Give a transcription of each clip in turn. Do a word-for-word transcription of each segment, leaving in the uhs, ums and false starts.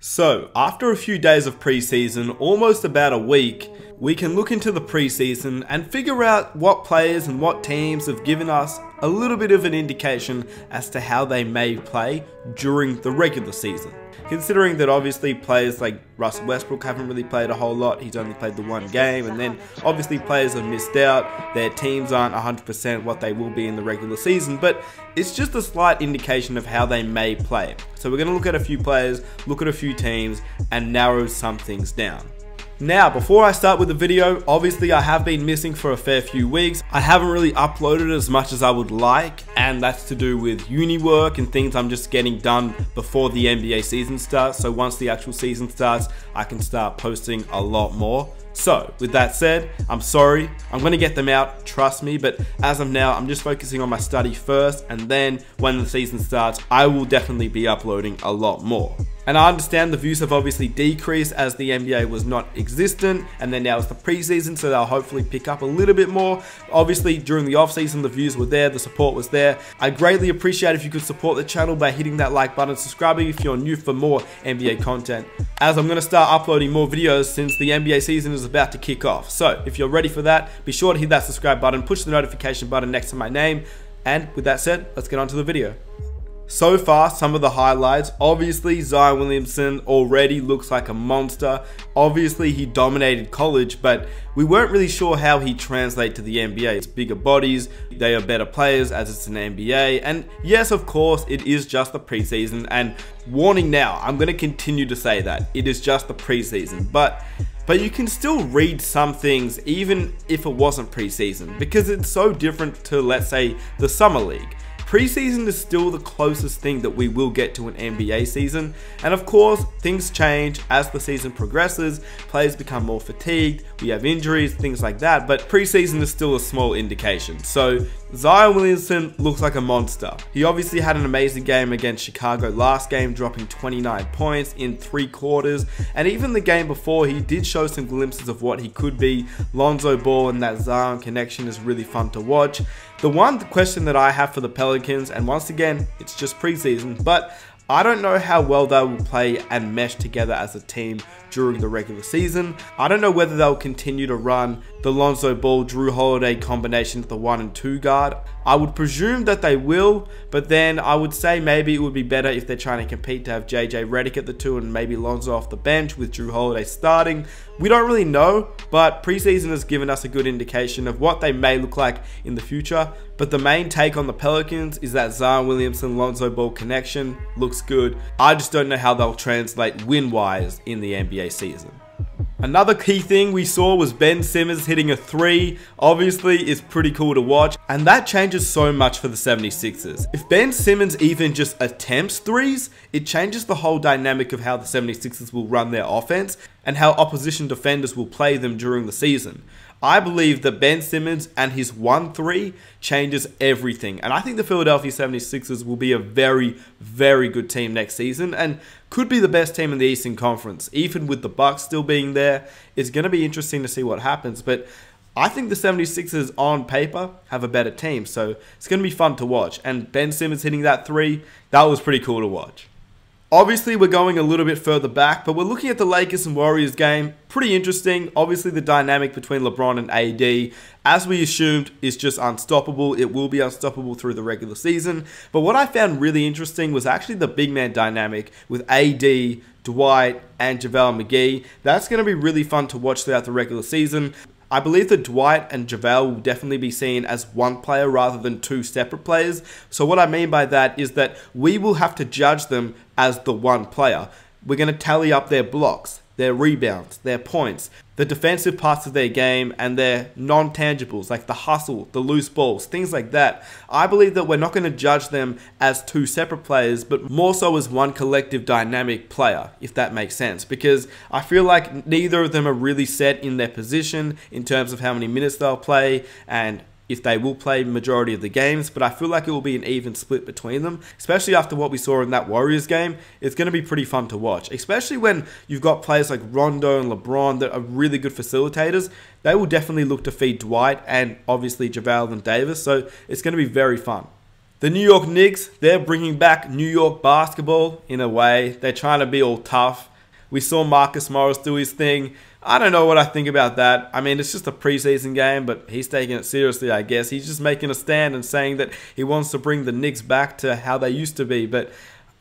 So, after a few days of preseason, almost about a week, we can look into the preseason and figure out what players and what teams have given us a little bit of an indication as to how they may play during the regular season. Considering that obviously players like Russell Westbrook haven't really played a whole lot, he's only played the one game, and then obviously players have missed out, their teams aren't one hundred percent what they will be in the regular season, but it's just a slight indication of how they may play. So we're going to look at a few players, look at a few teams, and narrow some things down. Now, before I start with the video, obviously I have been missing for a fair few weeks. I haven't really uploaded as much as I would like, and that's to do with uni work and things I'm just getting done before the N B A season starts. So once the actual season starts, I can start posting a lot more. So, with that said, I'm sorry, I'm going to get them out, trust me, but as of now, I'm just focusing on my study first, and then when the season starts, I will definitely be uploading a lot more. And I understand the views have obviously decreased as the N B A was not existent, and then now it's the preseason, so they'll hopefully pick up a little bit more. Obviously, during the offseason, the views were there, the support was there. I greatly appreciate if you could support the channel by hitting that like button, subscribing if you're new for more N B A content, as I'm going to start uploading more videos since the N B A season is about to kick off. So, if you're ready for that, be sure to hit that subscribe button, push the notification button next to my name, and with that said, let's get on to the video. So far, some of the highlights. Obviously, Zion Williamson already looks like a monster. Obviously, he dominated college, but we weren't really sure how he translates to the N B A. It's bigger bodies, they are better players as it's an N B A. And yes, of course, it is just the preseason. And warning now, I'm going to continue to say that. It is just the preseason. But... But you can still read some things even if it wasn't preseason, because it's so different to, let's say, the summer league. Preseason is still the closest thing that we will get to an N B A season, and of course things change as the season progresses, players become more fatigued, we have injuries, things like that, but preseason is still a small indication. So Zion Williamson looks like a monster. He obviously had an amazing game against Chicago last game, dropping twenty-nine points in three quarters, and even the game before he did show some glimpses of what he could be. Lonzo Ball and that Zion connection is really fun to watch. The one question that I have for the Pelicans, and once again, it's just preseason, but I don't know how well they will play and mesh together as a team during the regular season. I don't know whether they'll continue to run the Lonzo Ball, Drew Holiday combination at the one and two guard. I would presume that they will, but then I would say maybe it would be better if they're trying to compete to have J J Redick at the two and maybe Lonzo off the bench with Drew Holiday starting. We don't really know, but preseason has given us a good indication of what they may look like in the future. But the main take on the Pelicans is that Zion Williamson-Lonzo Ball connection looks good. I just don't know how they'll translate win-wise in the N B A season. Another key thing we saw was Ben Simmons hitting a three. Obviously, it's pretty cool to watch, and that changes so much for the seventy-sixers. If Ben Simmons even just attempts threes, it changes the whole dynamic of how the seventy-sixers will run their offense and how opposition defenders will play them during the season. I believe that Ben Simmons and his one three changes everything. And I think the Philadelphia seventy-sixers will be a very, very good team next season and could be the best team in the Eastern Conference. Even with the Bucks still being there, it's going to be interesting to see what happens. But I think the seventy-sixers on paper have a better team, so it's going to be fun to watch. And Ben Simmons hitting that three, that was pretty cool to watch. Obviously, we're going a little bit further back, but we're looking at the Lakers and Warriors game. Pretty interesting. Obviously, the dynamic between LeBron and A D, as we assumed, is just unstoppable. It will be unstoppable through the regular season. But what I found really interesting was actually the big man dynamic with A D, Dwight, and Javale McGee. That's going to be really fun to watch throughout the regular season. I believe that Dwight and JaVale will definitely be seen as one player rather than two separate players. So what I mean by that is that we will have to judge them as the one player. We're going to tally up their blocks, their rebounds, their points, the defensive parts of their game, and their non-tangibles, like the hustle, the loose balls, things like that. I believe that we're not going to judge them as two separate players, but more so as one collective dynamic player, if that makes sense, because I feel like neither of them are really set in their position in terms of how many minutes they'll play and if they will play majority of the games, but I feel like it will be an even split between them, especially after what we saw in that Warriors game. It's going to be pretty fun to watch, especially when you've got players like Rondo and LeBron that are really good facilitators. They will definitely look to feed Dwight and obviously JaVale and Davis, so it's going to be very fun. The New York Knicks, they're bringing back New York basketball in a way. They're trying to be all tough. We saw Marcus Morris do his thing. I don't know what I think about that. I mean, it's just a preseason game, but he's taking it seriously, I guess. He's just making a stand and saying that he wants to bring the Knicks back to how they used to be, but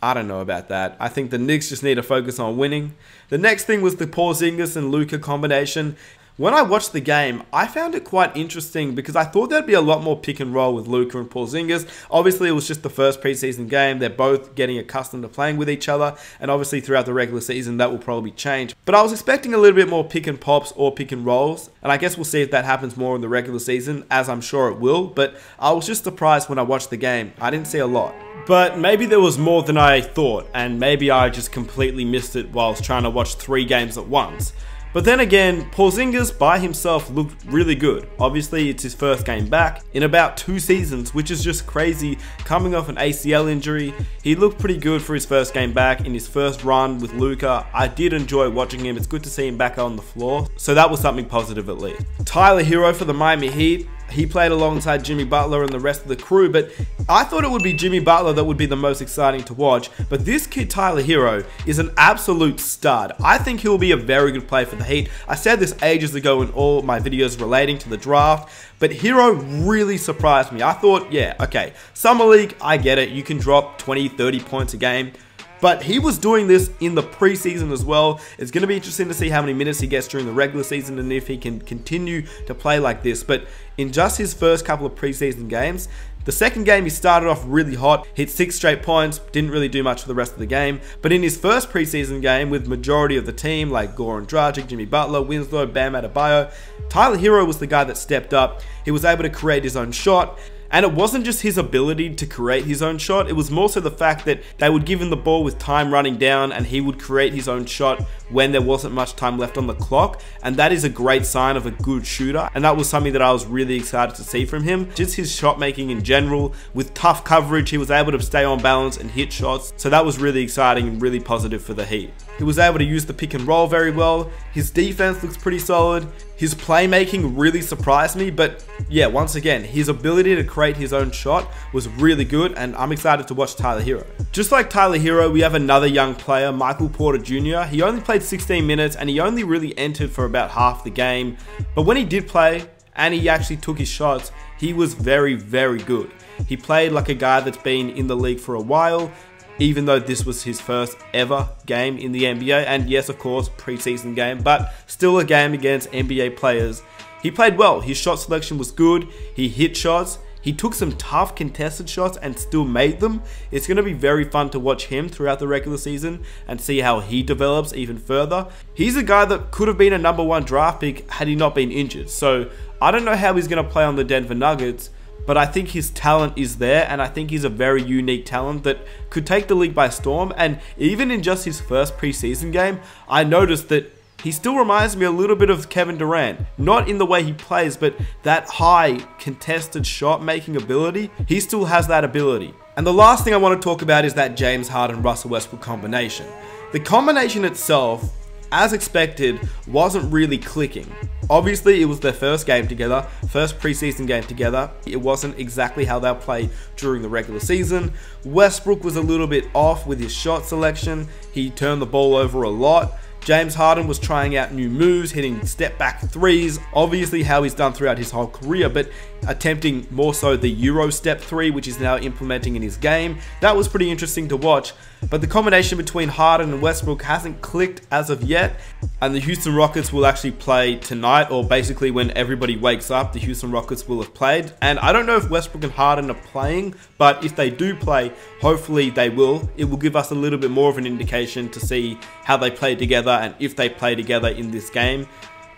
I don't know about that. I think the Knicks just need to focus on winning. The next thing was the Porzingis and Luka combination. When I watched the game, I found it quite interesting because I thought there'd be a lot more pick and roll with Luka and Porzingis. Obviously, it was just the first preseason game. They're both getting accustomed to playing with each other. And obviously, throughout the regular season, that will probably change. But I was expecting a little bit more pick and pops or pick and rolls. And I guess we'll see if that happens more in the regular season, as I'm sure it will. But I was just surprised when I watched the game. I didn't see a lot. But maybe there was more than I thought. And maybe I just completely missed it whilst trying to watch three games at once. But then again, Porzingis by himself looked really good. Obviously, it's his first game back in about two seasons, which is just crazy. Coming off an A C L injury, he looked pretty good for his first game back in his first run with Luka. I did enjoy watching him. It's good to see him back on the floor. So that was something positive at least. Tyler Herro for the Miami Heat. He played alongside Jimmy Butler and the rest of the crew, but I thought it would be Jimmy Butler that would be the most exciting to watch, but this kid Tyler Herro is an absolute stud. I think he'll be a very good player for the Heat. I said this ages ago in all my videos relating to the draft, but Herro really surprised me. I thought, yeah, okay, Summer League, I get it. You can drop twenty, thirty points a game. But he was doing this in the preseason as well. It's going to be interesting to see how many minutes he gets during the regular season and if he can continue to play like this. But in just his first couple of preseason games, the second game he started off really hot, hit six straight points, didn't really do much for the rest of the game. But in his first preseason game with majority of the team like Goran Dragic, Jimmy Butler, Winslow, Bam Adebayo, Tyler Herro was the guy that stepped up. He was able to create his own shot. And it wasn't just his ability to create his own shot, it was more so the fact that they would give him the ball with time running down and he would create his own shot when there wasn't much time left on the clock. And that is a great sign of a good shooter. And that was something that I was really excited to see from him. Just his shot making in general, with tough coverage, he was able to stay on balance and hit shots. So that was really exciting and really positive for the Heat. He was able to use the pick and roll very well. His defense looks pretty solid. His playmaking really surprised me, but yeah, once again, his ability to create his own shot was really good, and I'm excited to watch Tyler Herro. Just like Tyler Herro, we have another young player, Michael Porter Junior He only played sixteen minutes, and he only really entered for about half the game, but when he did play, and he actually took his shots, he was very, very good. He played like a guy that's been in the league for a while, even though this was his first ever game in the N B A, and yes, of course, preseason game, but still a game against N B A players. He played well, his shot selection was good, he hit shots, he took some tough contested shots and still made them. It's going to be very fun to watch him throughout the regular season and see how he develops even further. He's a guy that could have been a number one draft pick had he not been injured, so I don't know how he's going to play on the Denver Nuggets, but I think his talent is there, and I think he's a very unique talent that could take the league by storm. And even in just his first preseason game, I noticed that he still reminds me a little bit of Kevin Durant. Not in the way he plays, but that high contested shot making ability, he still has that ability. And the last thing I want to talk about is that James Harden Russell Westbrook combination. The combination itself, as expected, wasn't really clicking. Obviously, it was their first game together, first preseason game together. It wasn't exactly how they'll play during the regular season. Westbrook was a little bit off with his shot selection. He turned the ball over a lot. James Harden was trying out new moves, hitting step back threes, obviously how he's done throughout his whole career, but attempting more so the Euro step three, which he's now implementing in his game. That was pretty interesting to watch, but the combination between Harden and Westbrook hasn't clicked as of yet, and the Houston Rockets will actually play tonight, or basically when everybody wakes up, the Houston Rockets will have played. And I don't know if Westbrook and Harden are playing, but if they do play, hopefully they will. It will give us a little bit more of an indication to see how they play together and if they play together in this game,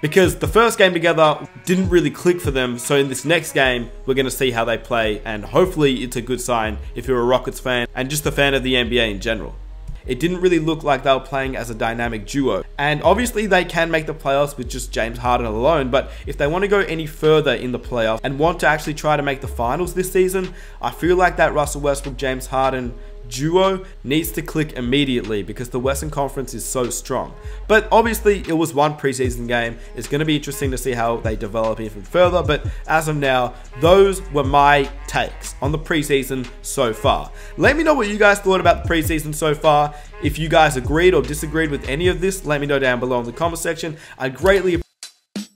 because the first game together didn't really click for them. So in this next game, we're going to see how they play, and hopefully it's a good sign if you're a Rockets fan and just a fan of the N B A in general. It didn't really look like they were playing as a dynamic duo, and obviously they can make the playoffs with just James Harden alone, but if they want to go any further in the playoffs and want to actually try to make the finals this season, I feel like that Russell Westbrook, James Harden duo needs to click immediately because the Western Conference is so strong. But obviously it was one preseason game. It's going to be interesting to see how they develop even further, but as of now, those were my takes on the preseason so far. Let me know what you guys thought about the preseason so far. If you guys agreed or disagreed with any of this, let me know down below in the comment section. I greatly appreciate